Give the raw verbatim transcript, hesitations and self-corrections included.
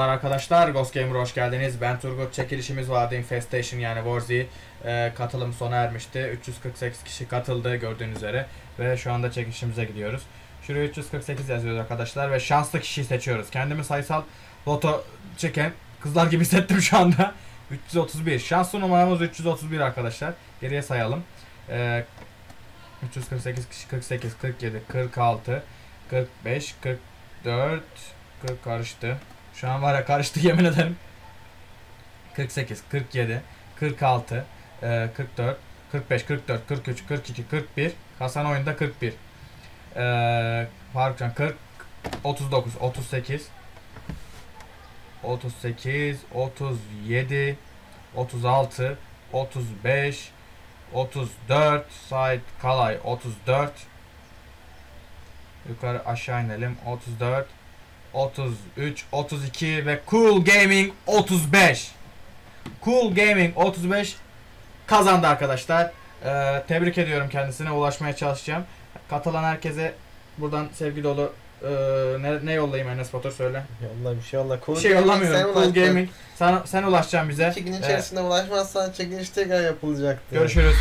Merhabalar arkadaşlar, GhostGamer'a hoş geldiniz. Ben Turgut. Çekilişimiz vardı, Infestation yani Warzy. Ee, katılım sona ermişti. üç yüz kırk sekiz kişi katıldı gördüğünüz üzere. Ve şu anda çekilişimize gidiyoruz. Şuraya üç yüz kırk sekiz yazıyoruz arkadaşlar ve şanslı kişiyi seçiyoruz. Kendimi sayısal loto çeken kızlar gibi hissettim şu anda. üç yüz otuz bir. Şanslı numaramız üç yüz otuz bir arkadaşlar. Geriye sayalım. Ee, üç yüz kırk sekiz kişi, kırk sekiz, kırk yedi, kırk altı, kırk beş, kırk dört, kırk karıştı. Şu an var ya, karıştı yemin ederim. kırk sekiz, kırk yedi, kırk altı, kırk dört, kırk beş, kırk dört, kırk üç, kırk iki, kırk bir. Hasan oyunda kırk bir. Farukcan kırk, otuz dokuz, otuz sekiz, otuz sekiz, otuz yedi, otuz altı, otuz beş, otuz dört, Said Kalay otuz dört. Yukarı aşağı inelim. otuz dört, otuz üç, otuz iki ve Cool Gaming otuz beş. Cool Gaming otuz beş kazandı arkadaşlar. Ee, tebrik ediyorum kendisine. Ulaşmaya çalışacağım. Katılan herkese buradan sevgi dolu e, ne, ne yollayayım Enes Foto, söyle. Yolla bir şey yolla. Cool bir şey yollamıyorum. Cool Gaming. Sen, sen ulaşacaksın bize. Çekilişin içerisinde ee, ulaşmazsan çekiliş tekrar yapılacaktı. Görüşürüz.